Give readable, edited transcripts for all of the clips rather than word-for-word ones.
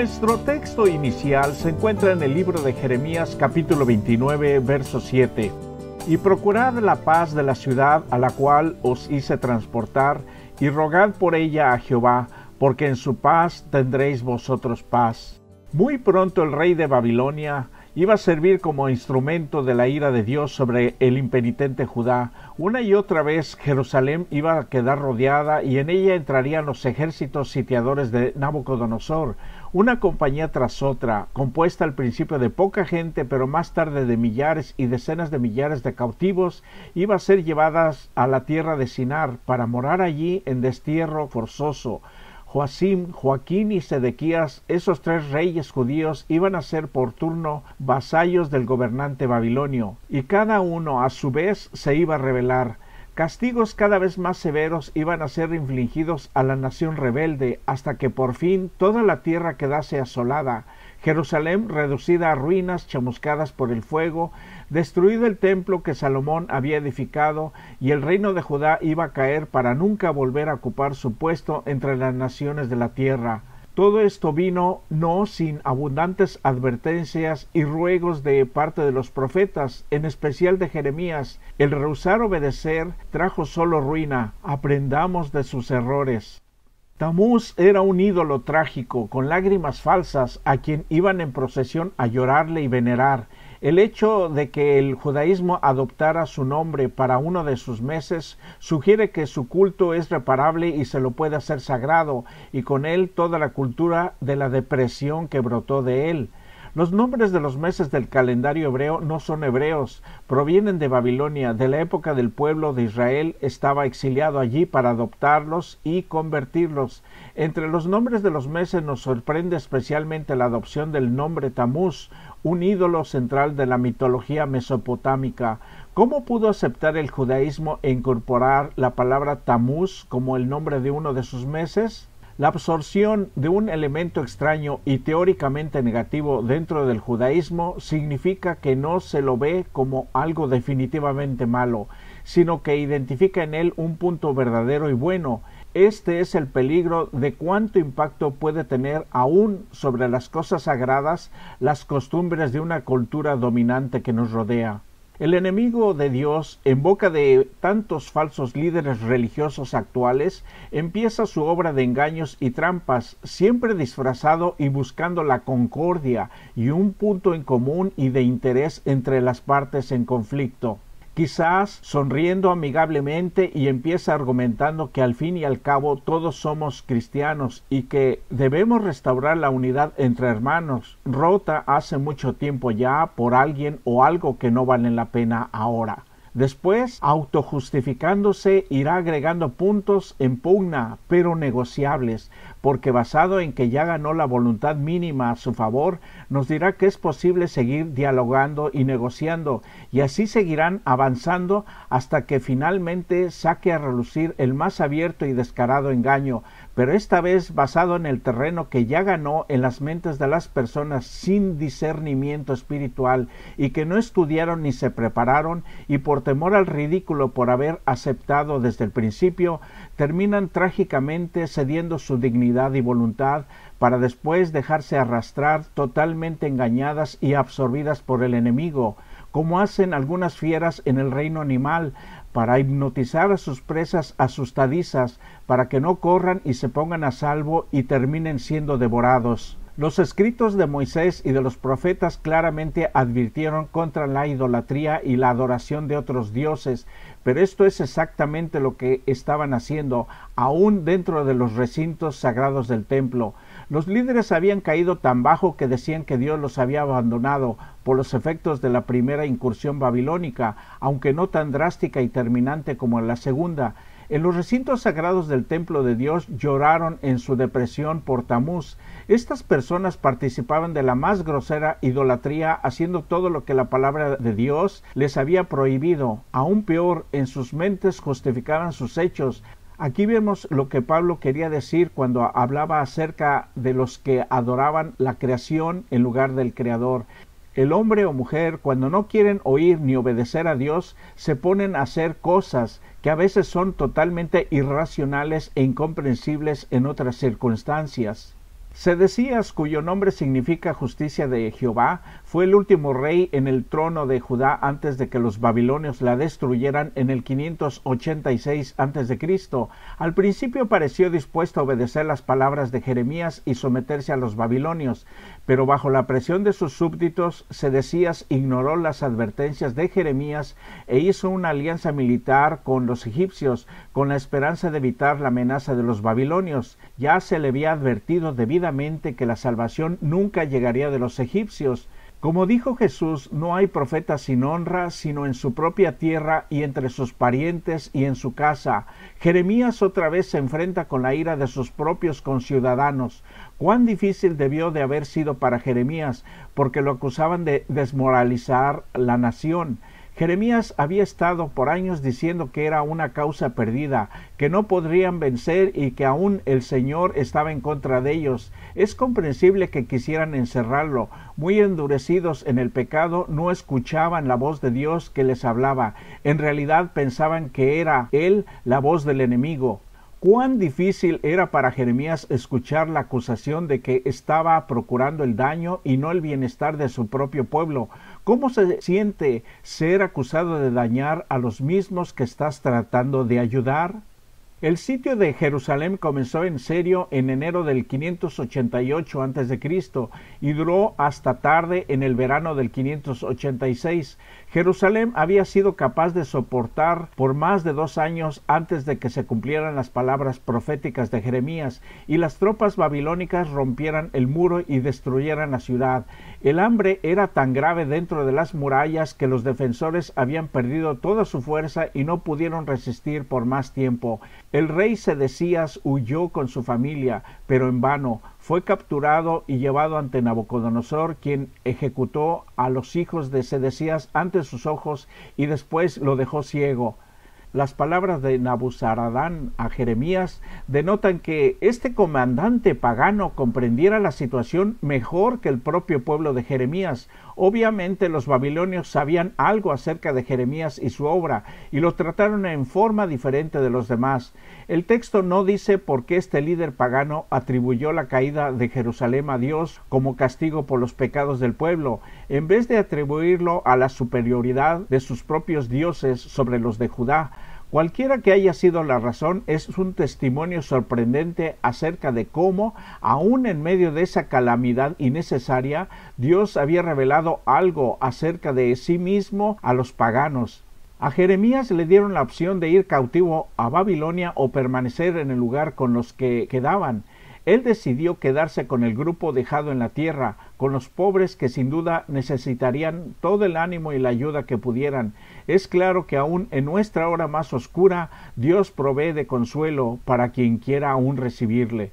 Nuestro texto inicial se encuentra en el libro de Jeremías capítulo 29, verso 7. Y procurad la paz de la ciudad a la cual os hice transportar, y rogad por ella a Jehová, porque en su paz tendréis vosotros paz. Muy pronto el rey de Babilonia iba a servir como instrumento de la ira de Dios sobre el impenitente Judá. Una y otra vez Jerusalén iba a quedar rodeada y en ella entrarían los ejércitos sitiadores de Nabucodonosor, una compañía tras otra, compuesta al principio de poca gente, pero más tarde de millares y decenas de millares de cautivos, iba a ser llevadas a la tierra de Sinar para morar allí en destierro forzoso. Joacim, Joaquín y Sedequías, esos tres reyes judíos, iban a ser por turno vasallos del gobernante babilonio, y cada uno a su vez se iba a rebelar. Castigos cada vez más severos iban a ser infligidos a la nación rebelde, hasta que por fin toda la tierra quedase asolada, Jerusalén reducida a ruinas chamuscadas por el fuego, destruido el templo que Salomón había edificado, y el reino de Judá iba a caer para nunca volver a ocupar su puesto entre las naciones de la tierra. Todo esto vino no sin abundantes advertencias y ruegos de parte de los profetas, en especial de Jeremías. El rehusar obedecer trajo solo ruina. Aprendamos de sus errores. Tamuz era un ídolo trágico, con lágrimas falsas, a quien iban en procesión a llorarle y venerar. El hecho de que el judaísmo adoptara su nombre para uno de sus meses sugiere que su culto es reparable y se lo puede hacer sagrado, y con él toda la cultura de la depresión que brotó de él. Los nombres de los meses del calendario hebreo no son hebreos, provienen de Babilonia, de la época del pueblo de Israel estaba exiliado allí para adoptarlos y convertirlos. Entre los nombres de los meses nos sorprende especialmente la adopción del nombre Tamuz, un ídolo central de la mitología mesopotámica. ¿Cómo pudo aceptar el judaísmo e incorporar la palabra Tamuz como el nombre de uno de sus meses? La absorción de un elemento extraño y teóricamente negativo dentro del judaísmo significa que no se lo ve como algo definitivamente malo, sino que identifica en él un punto verdadero y bueno. Este es el peligro de cuánto impacto puede tener aún sobre las cosas sagradas las costumbres de una cultura dominante que nos rodea. El enemigo de Dios, en boca de tantos falsos líderes religiosos actuales, empieza su obra de engaños y trampas, siempre disfrazado y buscando la concordia y un punto en común y de interés entre las partes en conflicto. Quizás sonriendo amigablemente y empieza argumentando que al fin y al cabo todos somos cristianos y que debemos restaurar la unidad entre hermanos, rota hace mucho tiempo ya por alguien o algo que no vale la pena ahora. Después, autojustificándose, irá agregando puntos en pugna, pero negociables, porque basado en que ya ganó la voluntad mínima a su favor, nos dirá que es posible seguir dialogando y negociando, y así seguirán avanzando hasta que finalmente saque a relucir el más abierto y descarado engaño, pero esta vez basado en el terreno que ya ganó en las mentes de las personas sin discernimiento espiritual y que no estudiaron ni se prepararon y por temor al ridículo por haber aceptado desde el principio, terminan trágicamente cediendo su dignidad y voluntad para después dejarse arrastrar totalmente engañadas y absorbidas por el enemigo, como hacen algunas fieras en el reino animal, para hipnotizar a sus presas asustadizas, para que no corran y se pongan a salvo y terminen siendo devorados. Los escritos de Moisés y de los profetas claramente advirtieron contra la idolatría y la adoración de otros dioses, pero esto es exactamente lo que estaban haciendo, aún dentro de los recintos sagrados del templo. Los líderes habían caído tan bajo que decían que Dios los había abandonado por los efectos de la primera incursión babilónica, aunque no tan drástica y terminante como en la segunda. En los recintos sagrados del templo de Dios lloraron en su depresión por Tamuz. Estas personas participaban de la más grosera idolatría, haciendo todo lo que la palabra de Dios les había prohibido. Aún peor, en sus mentes justificaban sus hechos. Aquí vemos lo que Pablo quería decir cuando hablaba acerca de los que adoraban la creación en lugar del Creador. El hombre o mujer, cuando no quieren oír ni obedecer a Dios, se ponen a hacer cosas que a veces son totalmente irracionales e incomprensibles en otras circunstancias. Sedequías, cuyo nombre significa justicia de Jehová, fue el último rey en el trono de Judá antes de que los babilonios la destruyeran en el 586 a.C. Al principio pareció dispuesto a obedecer las palabras de Jeremías y someterse a los babilonios, pero bajo la presión de sus súbditos, Sedequías ignoró las advertencias de Jeremías e hizo una alianza militar con los egipcios, con la esperanza de evitar la amenaza de los babilonios. Ya se le había advertido debidamente que la salvación nunca llegaría de los egipcios. Como dijo Jesús, no hay profeta sin honra, sino en su propia tierra y entre sus parientes y en su casa. Jeremías otra vez se enfrenta con la ira de sus propios conciudadanos. Cuán difícil debió de haber sido para Jeremías, porque lo acusaban de desmoralizar la nación. Jeremías había estado por años diciendo que era una causa perdida, que no podrían vencer y que aún el Señor estaba en contra de ellos. Es comprensible que quisieran encerrarlo. Muy endurecidos en el pecado, no escuchaban la voz de Dios que les hablaba. En realidad pensaban que era él la voz del enemigo. Cuán difícil era para Jeremías escuchar la acusación de que estaba procurando el daño y no el bienestar de su propio pueblo. ¿Cómo se siente ser acusado de dañar a los mismos que estás tratando de ayudar? El sitio de Jerusalén comenzó en serio en enero del 588 a.C. y duró hasta tarde en el verano del 586. Jerusalén había sido capaz de soportar por más de 2 años antes de que se cumplieran las palabras proféticas de Jeremías y las tropas babilónicas rompieran el muro y destruyeran la ciudad. El hambre era tan grave dentro de las murallas que los defensores habían perdido toda su fuerza y no pudieron resistir por más tiempo. El rey Sedequías huyó con su familia, pero en vano. Fue capturado y llevado ante Nabucodonosor, quien ejecutó a los hijos de Sedequías ante sus ojos y después lo dejó ciego. Las palabras de Nabuzaradán a Jeremías denotan que este comandante pagano comprendiera la situación mejor que el propio pueblo de Jeremías. Obviamente los babilonios sabían algo acerca de Jeremías y su obra, y lo trataron en forma diferente de los demás. El texto no dice por qué este líder pagano atribuyó la caída de Jerusalén a Dios como castigo por los pecados del pueblo, en vez de atribuirlo a la superioridad de sus propios dioses sobre los de Judá. Cualquiera que haya sido la razón, es un testimonio sorprendente acerca de cómo, aún en medio de esa calamidad innecesaria, Dios había revelado algo acerca de sí mismo a los paganos. A Jeremías le dieron la opción de ir cautivo a Babilonia o permanecer en el lugar con los que quedaban. Él decidió quedarse con el grupo dejado en la tierra, con los pobres que sin duda necesitarían todo el ánimo y la ayuda que pudieran. Es claro que aún en nuestra hora más oscura, Dios provee de consuelo para quien quiera aún recibirle.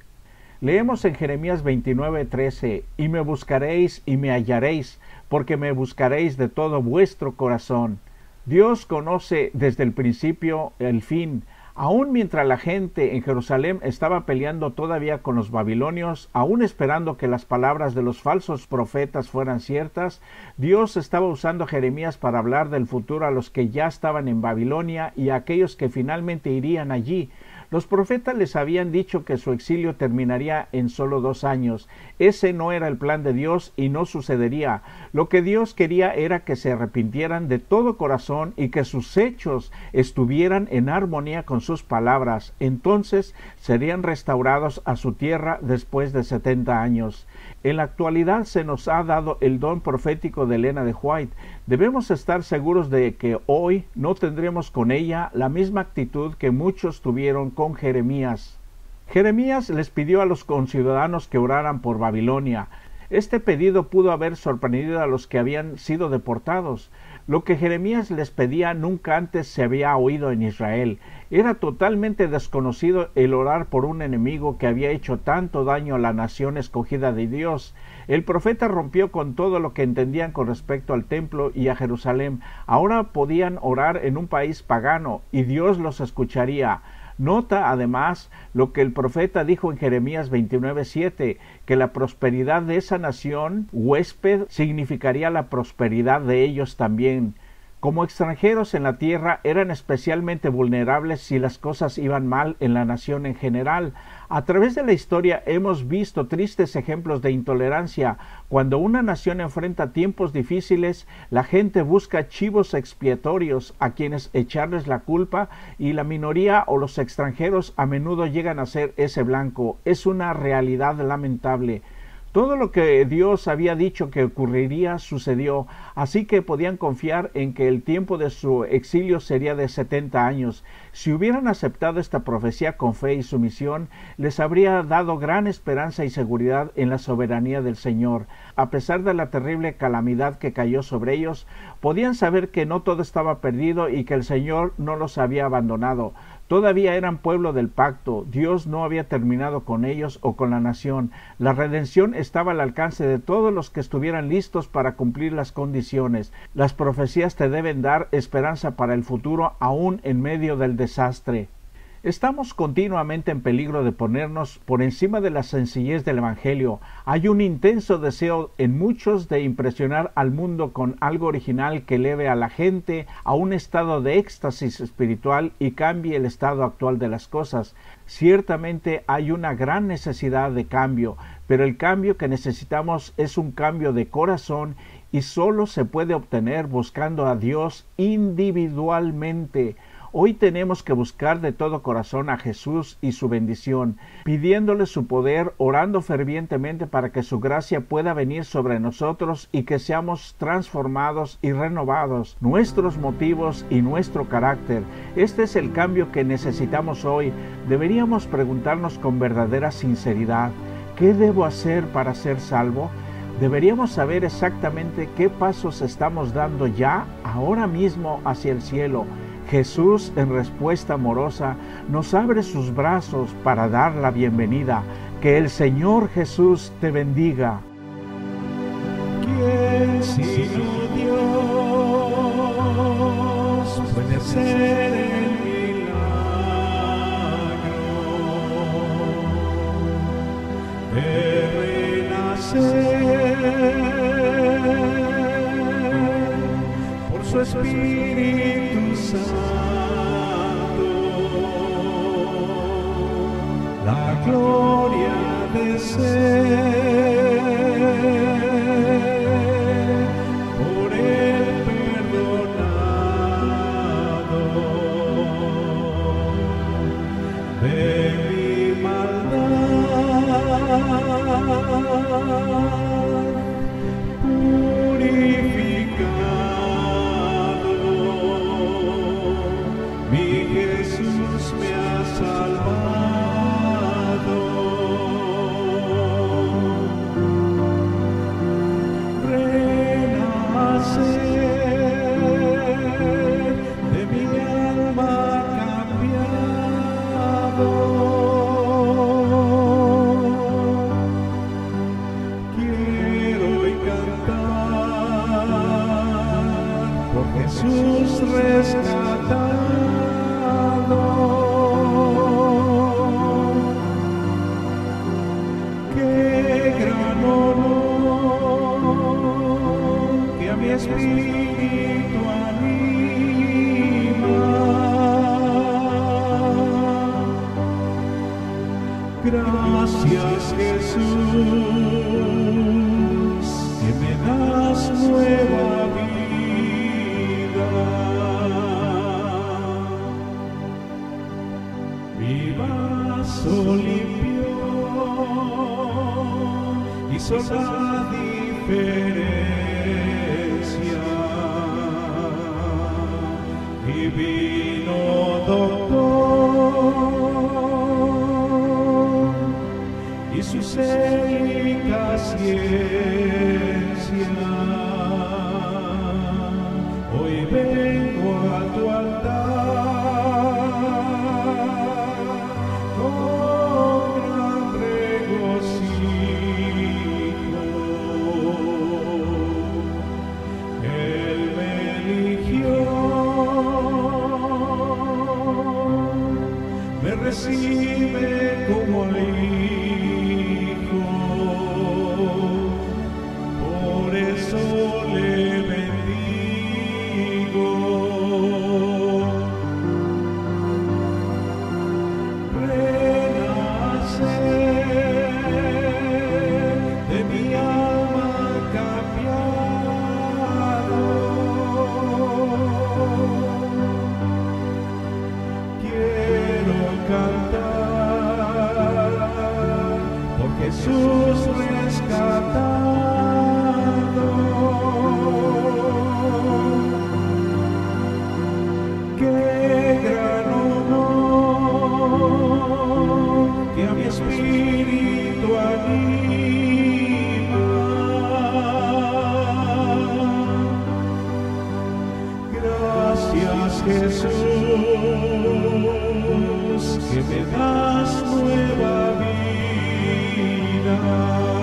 Leemos en Jeremías 29:13, «Y me buscaréis y me hallaréis, porque me buscaréis de todo vuestro corazón». Dios conoce desde el principio el fin. Aún mientras la gente en Jerusalén estaba peleando todavía con los babilonios, aún esperando que las palabras de los falsos profetas fueran ciertas, Dios estaba usando a Jeremías para hablar del futuro a los que ya estaban en Babilonia y a aquellos que finalmente irían allí. Los profetas les habían dicho que su exilio terminaría en solo 2 años. Ese no era el plan de Dios y no sucedería. Lo que Dios quería era que se arrepintieran de todo corazón y que sus hechos estuvieran en armonía con sus palabras. Entonces serían restaurados a su tierra después de 70 años. En la actualidad se nos ha dado el don profético de Elena de White. Debemos estar seguros de que hoy no tendremos con ella la misma actitud que muchos tuvieron con Jeremías. Jeremías les pidió a los conciudadanos que oraran por Babilonia. Este pedido pudo haber sorprendido a los que habían sido deportados. Lo que Jeremías les pedía nunca antes se había oído en Israel. Era totalmente desconocido el orar por un enemigo que había hecho tanto daño a la nación escogida de Dios. El profeta rompió con todo lo que entendían con respecto al templo y a Jerusalén. Ahora podían orar en un país pagano y Dios los escucharía. Nota, además, lo que el profeta dijo en Jeremías 29:7, que la prosperidad de esa nación huésped significaría la prosperidad de ellos también. Como extranjeros en la tierra eran especialmente vulnerables si las cosas iban mal en la nación en general. A través de la historia hemos visto tristes ejemplos de intolerancia. Cuando una nación enfrenta tiempos difíciles, la gente busca chivos expiatorios a quienes echarles la culpa, y la minoría o los extranjeros a menudo llegan a ser ese blanco. Es una realidad lamentable. Todo lo que Dios había dicho que ocurriría sucedió, así que podían confiar en que el tiempo de su exilio sería de 70 años. Si hubieran aceptado esta profecía con fe y sumisión, les habría dado gran esperanza y seguridad en la soberanía del Señor. A pesar de la terrible calamidad que cayó sobre ellos, podían saber que no todo estaba perdido y que el Señor no los había abandonado. Todavía eran pueblo del pacto. Dios no había terminado con ellos o con la nación. La redención estaba al alcance de todos los que estuvieran listos para cumplir las condiciones. Las profecías te deben dar esperanza para el futuro, aún en medio del desastre. Estamos continuamente en peligro de ponernos por encima de la sencillez del Evangelio. Hay un intenso deseo en muchos de impresionar al mundo con algo original que eleve a la gente a un estado de éxtasis espiritual y cambie el estado actual de las cosas. Ciertamente hay una gran necesidad de cambio, pero el cambio que necesitamos es un cambio de corazón, y solo se puede obtener buscando a Dios individualmente. Hoy tenemos que buscar de todo corazón a Jesús y su bendición, pidiéndole su poder, orando fervientemente para que su gracia pueda venir sobre nosotros y que seamos transformados y renovados, nuestros motivos y nuestro carácter. Este es el cambio que necesitamos hoy. Deberíamos preguntarnos con verdadera sinceridad, ¿qué debo hacer para ser salvo? Deberíamos saber exactamente qué pasos estamos dando ya, ahora mismo, hacia el cielo. Jesús, en respuesta amorosa, nos abre sus brazos para dar la bienvenida. Que el Señor Jesús te bendiga. ¿Quién sino Dios puede ser el milagro de renacer por su Espíritu Santo? La gloria de ser por Él perdonado de mi maldad, purificado. Gracias, Jesús, que me das nueva vida. Mi vaso limpio hizo la diferencia. Divino Doctor, y su cénica ciencia, hoy vengo a tu altar con gran regocijo. Él me eligió, me recibe como hijo. Por eso le bendigo. nueva vida.